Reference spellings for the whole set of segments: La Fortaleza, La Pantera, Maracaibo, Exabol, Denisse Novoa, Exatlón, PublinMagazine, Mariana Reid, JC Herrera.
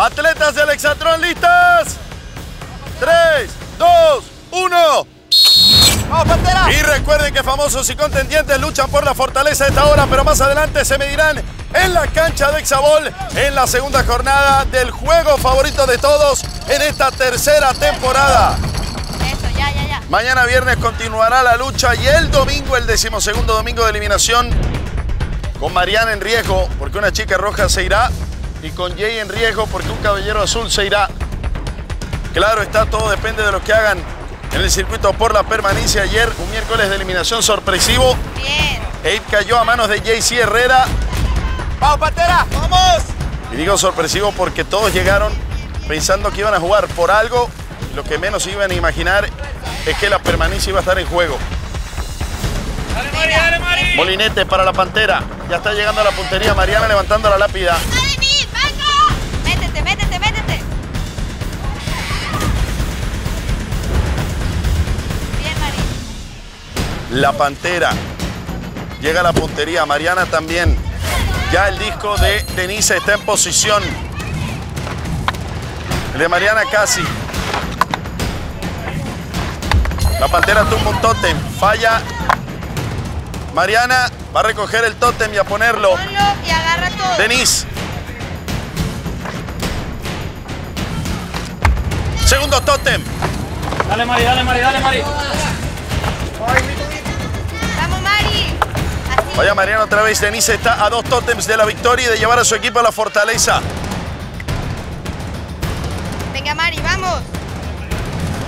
Atletas del Exatlón, ¿listas? 3, 2, 1. ¡Vamos, Pantera! Y recuerden que famosos y contendientes luchan por la fortaleza a esta hora, pero más adelante se medirán en la cancha de Exabol en la segunda jornada del juego favorito de todos en esta tercera temporada. Eso, ya. Mañana viernes continuará la lucha y el domingo, el 12º domingo de eliminación, con Mariana en riesgo porque una chica roja se irá y con Jay en riesgo porque un caballero azul se irá. Claro está, todo depende de lo que hagan en el circuito por la permanencia. Ayer, un miércoles de eliminación sorpresivo. Bien. Aid cayó a manos de JC Herrera. ¡Vamos, Pantera! ¡Vamos! Y digo sorpresivo porque todos llegaron pensando que iban a jugar por algo. Lo que menos iban a imaginar es que la permanencia iba a estar en juego. ¡Dale, Mari, dale, Mari! Molinete para la Pantera. Ya está llegando a la puntería. Mariana levantando la lápida. ¡Métete! Bien, Mari. La Pantera llega a la puntería. Mariana también. Ya el disco de Denisse está en posición. El de Mariana casi. La Pantera tumba un tótem. Falla. Mariana va a recoger el tótem y a ponerlo. Y agarra todo. Denisse. Segundo tótem. Dale, Mari. Vaya Mariana otra vez. Denisse está a 2 tótems de la victoria y de llevar a su equipo a la fortaleza. Venga Mari, vamos.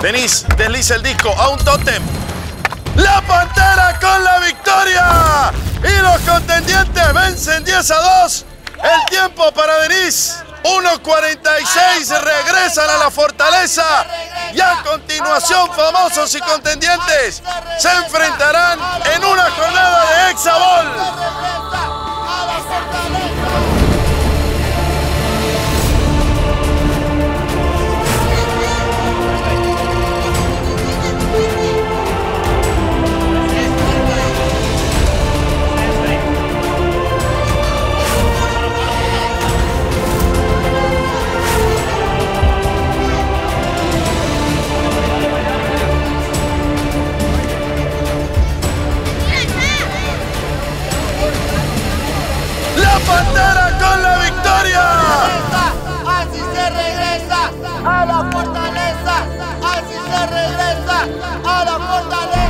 Denisse desliza el disco a un tótem. ¡La Pantera con la victoria! Y los contendientes vencen 10-2. El tiempo para Denisse. 1:46, regresan a la fortaleza. Y a continuación, famosos y contendientes se enfrentarán en una jornada de Exabol. ¡A la fortaleza!